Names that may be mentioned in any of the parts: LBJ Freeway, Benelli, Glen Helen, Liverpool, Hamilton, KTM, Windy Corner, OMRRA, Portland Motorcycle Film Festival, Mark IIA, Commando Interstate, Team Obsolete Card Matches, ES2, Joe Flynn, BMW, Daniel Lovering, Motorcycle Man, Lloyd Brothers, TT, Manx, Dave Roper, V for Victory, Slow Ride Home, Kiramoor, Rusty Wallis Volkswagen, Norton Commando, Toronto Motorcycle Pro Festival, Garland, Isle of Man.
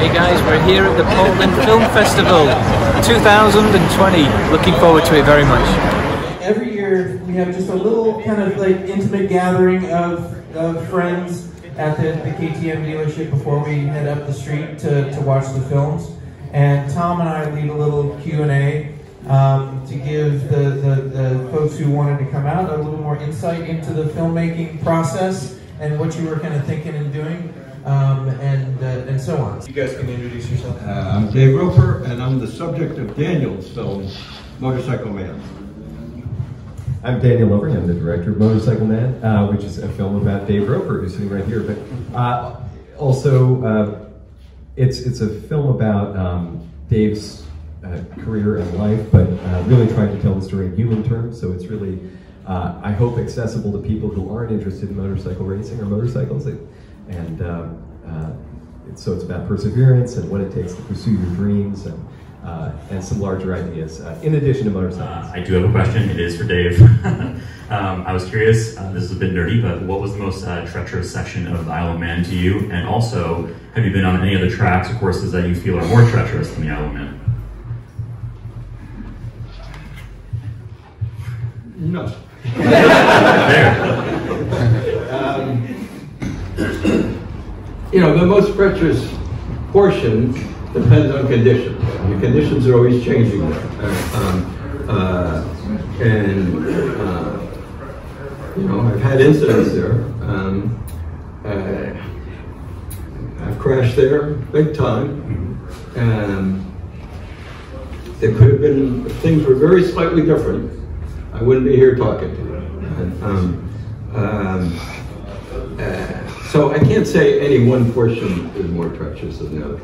Hey guys, we're here at the Portland Film Festival 2020. Looking forward to it very much. Every year we have just a little kind of like intimate gathering of friends at the KTM dealership before we head up the street to watch the films. And Tom and I lead a little Q&A to give the folks who wanted to come out a little more insight into the filmmaking process and what you were kind of thinking and doing, and so on. You guys can introduce yourself. I'm Dave Roper, and I'm the subject of Daniel's film, Motorcycle Man. I'm Daniel Lovering. I'm the director of Motorcycle Man, which is a film about Dave Roper, who's sitting right here. But also, it's a film about Dave's career and life, but really trying to tell the story in human terms. So it's really, I hope, accessible to people who aren't interested in motorcycle racing or motorcycles. And so it's about perseverance and what it takes to pursue your dreams, and some larger ideas, in addition to motorcycles. I do have a question. It is for Dave. I was curious, this is a bit nerdy, but what was the most treacherous section of Isle of Man to you? And also, have you been on any other tracks or courses that you feel are more treacherous than the Isle of Man? No. There. You know, the most treacherous portion depends on conditions. The conditions are always changing there. You know, I've had incidents there. I've crashed there big time. There could have been, things were very slightly different, I wouldn't be here talking to you. And, so I can't say any one portion is more treacherous than the other.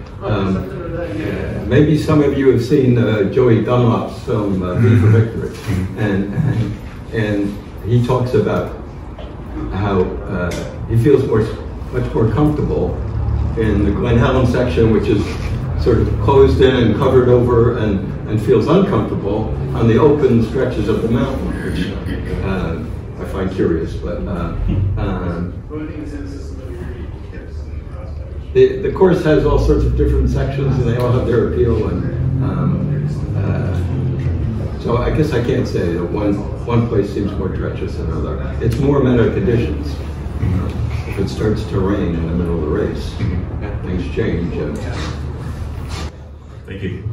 Maybe some of you have seen Joey Dunlop's film V for Victory, and he talks about how he feels much more comfortable in the Glen Helen section, which is sort of closed in and covered over, and feels uncomfortable on the open stretches of the mountain, which I find curious. But the course has all sorts of different sections, and they all have their appeal. And so I guess I can't say that one place seems more treacherous than another. It's more matter of conditions. If it starts to rain in the middle of the race, things change. Thank you.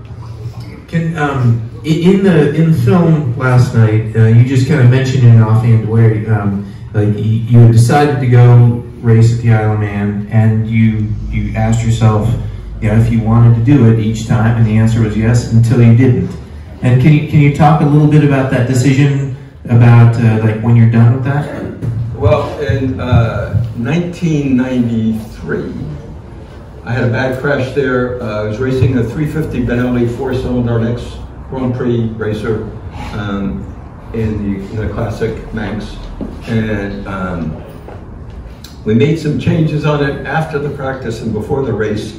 In the film last night, you just kind of mentioned in an offhand way, like you had decided to go race at the Isle of Man, and you asked yourself, you know, if you wanted to do it each time, and the answer was yes until you didn't. And can you talk a little bit about that decision, about like when you're done with that? Well, in 1993. I had a bad crash there. I was racing a 350 Benelli four-cylinder, next Grand Prix racer, in the classic Manx. And we made some changes on it after the practice and before the race,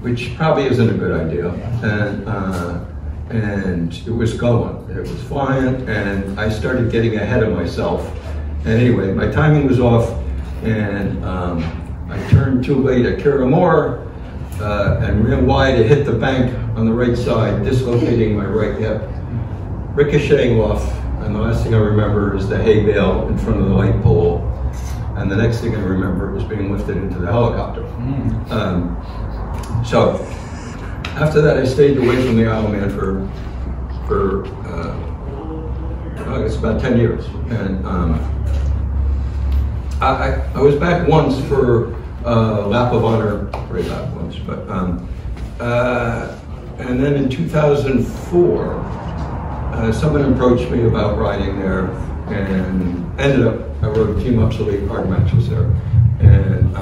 which probably isn't a good idea. And it was going, it was flying, and I started getting ahead of myself. And anyway, my timing was off, and I turned too late at Kiramoor and ran wide and hit the bank on the right side, dislocating my right hip, ricocheting off, and the last thing I remember is the hay bale in front of the light pole, and the next thing I remember was being lifted into the helicopter. So after that I stayed away from the Isle of Man for it's about 10 years, and I was back once for lap of honor, very lap once, but and then in 2004, someone approached me about riding there, and ended up I rode Team Obsolete Card Matches there, and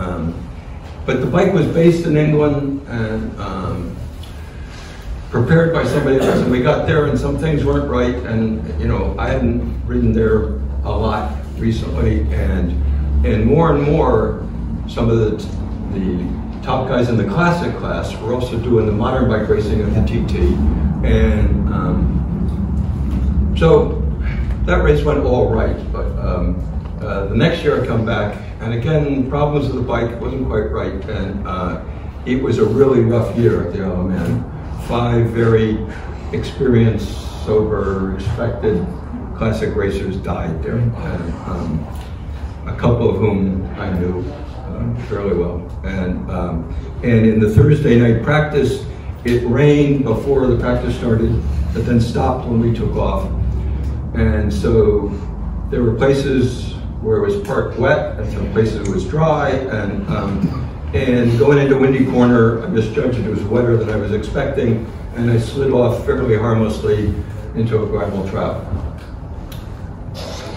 but the bike was based in England and prepared by somebody else, and we got there and some things weren't right, and you know I hadn't ridden there a lot recently, and more, some of the top guys in the classic class were also doing the modern bike racing of the TT. And so that race went all right, but the next year I come back, and again, problems with the bike, wasn't quite right. And It was a really rough year at the Isle of Man. Five very experienced, sober, respected classic racers died there. A couple of whom I knew fairly well. And in the Thursday night practice, it rained before the practice started, but then stopped when we took off. And so there were places where it was part wet, and some places it was dry. And going into Windy Corner, I misjudged it. It was wetter than I was expecting, and I slid off fairly harmlessly into a gravel trap.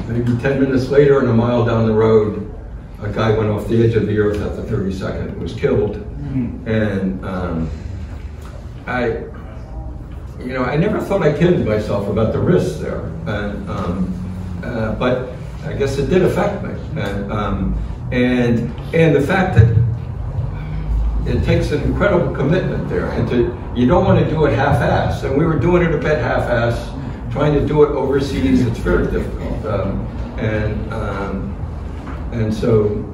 Maybe 10 minutes later and a mile down the road, a guy went off the edge of the earth at the 32nd and was killed. And I never thought I kidded myself about the risks there, and, but I guess it did affect me. And the fact that it takes an incredible commitment there, and you don't want to do it half-assed, and we were doing it a bit half-assed. Trying to do it overseas, it's very difficult, and so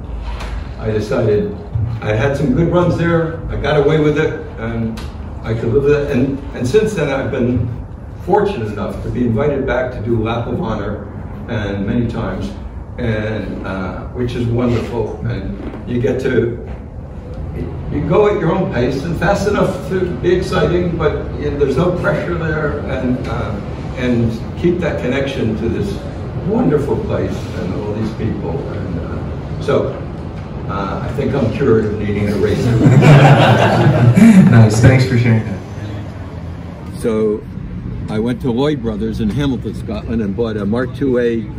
I decided I had some good runs there. I got away with it, and I could live with it. And since then, I've been fortunate enough to be invited back to do Lap of Honor, and many times, and which is wonderful. And you get to go at your own pace, and fast enough to be exciting, but there's no pressure there, and keep that connection to this wonderful place and all these people. And I think I'm cured of needing a race. Nice, thanks for sharing that. So I went to Lloyd Brothers in Hamilton, Scotland, and bought a Mark IIA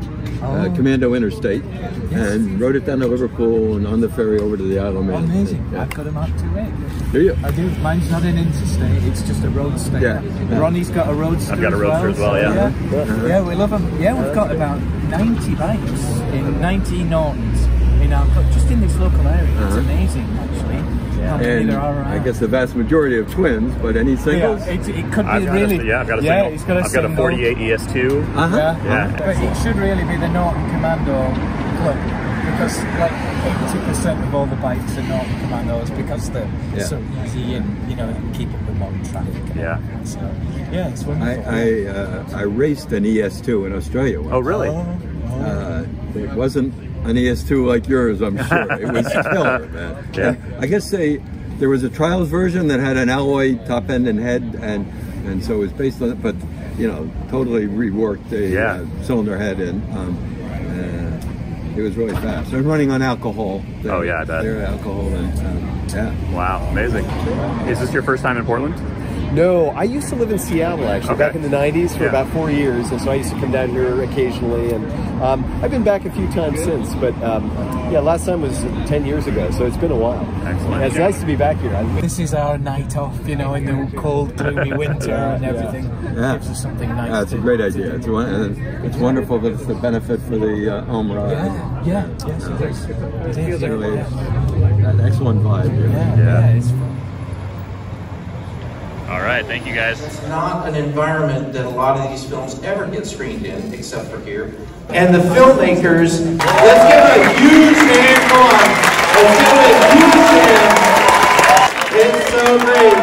Commando Interstate, and rode it down to Liverpool and on the ferry over to the Isle of Man. Amazing, yeah. I've got a Mark IIA. Do you? I do, mine's not an interstate, it's just a roadster. Yeah. Yeah. Ronniee's got a roadster. I've got a roadster as well, yeah. Yeah. Yeah, we love them. Yeah, we've got about 90 bikes in 90 Nortons in our, just in this local area. It's amazing, actually. Yeah. And I guess the vast majority of twins, but any singles? Yeah, it could be I've got a 48 ES2. But it should really be the Norton Commando club, because like 80% of all the bikes are Norton Commandos, because they're so easy and you keep up with modern traffic. So it's wonderful. I raced an ES2 in Australia once. Oh really? It wasn't an ES2 like yours, I'm sure. It was killer, man. Yeah. I guess there was a trials version that had an alloy top end and head, and so it was based on it, but totally reworked the cylinder head, and it was really fast. They're running on alcohol. Oh yeah, I bet. They're alcohol and wow, amazing. Is this your first time in Portland? No, I used to live in Seattle, actually, back in the 90s for about 4 years, and so I used to come down here occasionally, and I've been back a few times since, but last time was 10 years ago, so it's been a while. Excellent. It's nice to be back here. This is our night off, in the cold, gloomy winter and everything. Yeah. Gives us something nice. That's a great idea. It's wonderful that it's the benefit for the OMRRA. Yes, it is. Really, that excellent vibe. It's fun. All right, thank you guys. It's not an environment that a lot of these films ever get screened in, except for here. And the filmmakers, let's give them a huge hand. Come on, let's give them a huge hand. It's so great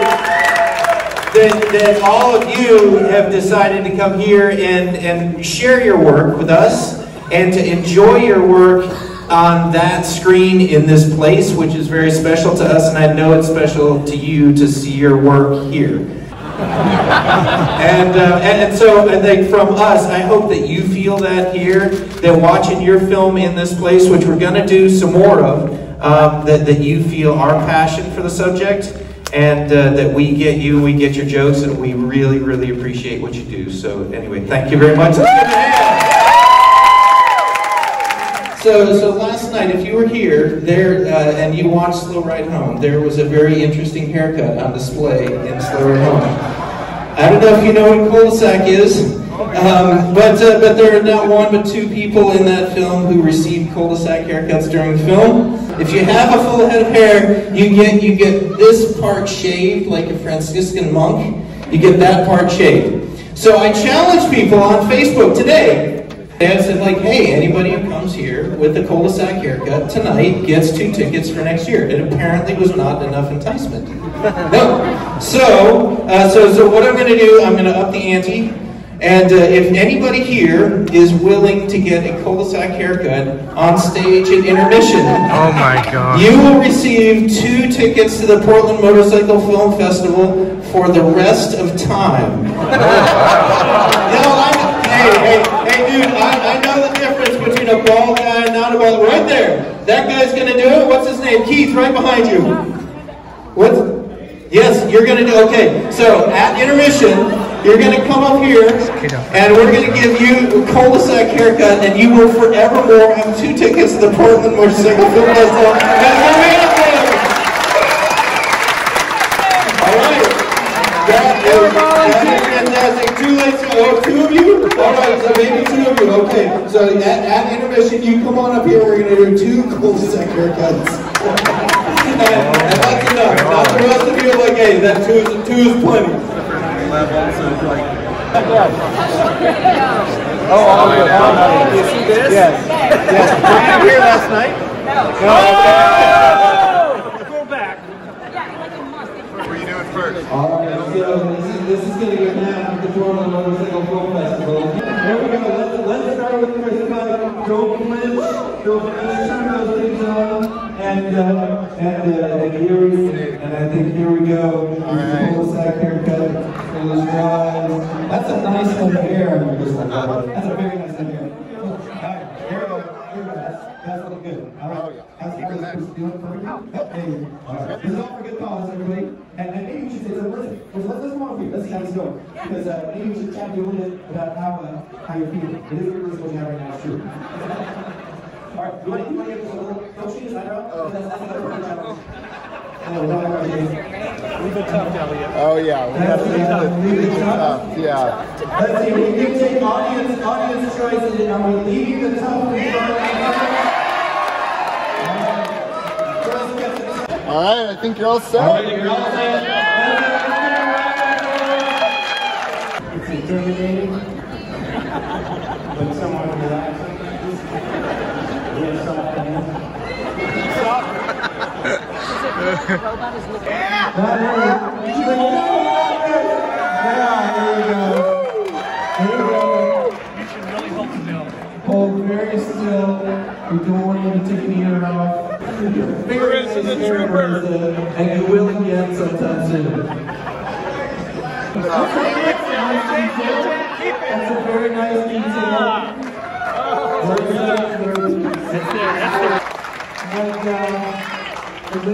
that all of you have decided to come here and share your work with us and to enjoy your work on that screen in this place, which is very special to us, and I know it's special to you to see your work here. And so I think from us, I hope that you feel that here, that watching your film in this place, which we're gonna do some more of, that you feel our passion for the subject, and that we get your jokes, and we really, really appreciate what you do. So anyway, thank you very much. So last night, if you were here and you watched Slow Ride Home, there was a very interesting haircut on display in Slow Ride Home. I don't know if you know what cul-de-sac is, but there are not one but two people in that film who received cul-de-sac haircuts during the film. If you have a full head of hair, you get this part shaved like a Franciscan monk. You get that part shaved. So I challenge people on Facebook today. Dad said, like, hey, anybody who comes here with the cul-de-sac haircut tonight gets 2 tickets for next year. It apparently was not enough enticement. No. So what I'm going to do, I'm going to up the ante. And if anybody here is willing to get a cul-de-sac haircut on stage at intermission, oh my God, you will receive 2 tickets to the Portland Motorcycle Film Festival for the rest of time. Oh, wow. You know, hey, dude, I know the difference between a bald guy and not a bald guy. Right there, that guy's gonna do it. What's his name? Keith, right behind you. What? Yes, you're gonna do. Okay, so at intermission, you're going to come up here, and we're going to give you a cul-de-sac haircut, and you will forevermore have 2 tickets to the Portland Motorcycle Film Festival. All right. That is fantastic. Two of you? All right, so maybe 2 of you. Okay. So at intermission, you come on up here, we're going to do 2 cul-de-sac haircuts. And that's enough. Now the rest of you are like, hey, that 2 is plenty. So like, oh, you see this? Yes. Yes. Were you here last night? No. Oh! Go back. Yeah, like a must. Were you doing first? Alright, so this is going to get mad with the Toronto Motorcycle Pro Festival. Here we go. Let's start with the first guy, Joe Flynn. And I think here we go. All right. Cul-de-sac haircut. That's a nice head of hair. That's a very nice head of hair. All right. Here we go. That's looking good. All right. This is all for good cause, everybody. And maybe we should say something. Let's come on here. Let's see how this is going. Because maybe we should chat a little bit about how you're feeling. It is really what's happening now, too. Alright, you want to give us a little coaching? Leave it tough, Elliot. Oh, yeah. Leave it tough. Yeah. Let's see, we can take audience choices, and I'm leaving the tough. Alright, I think you're all set. It's intimidating when someone relaxes. Robot is looking. Yeah, there you go. You should really hold still. Hold very still. We don't want you to take the ear off. Finger is in the trooper. And you will again sometime soon. That's a very nice detail. That's is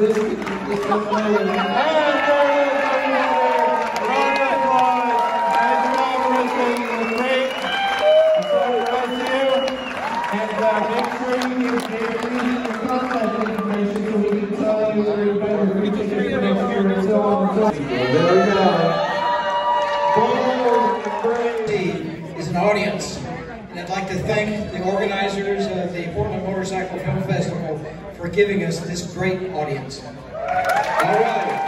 an audience, and I'd like to thank the organizers of the Portland Motorcycle Film Festival for giving us this great audience. All right.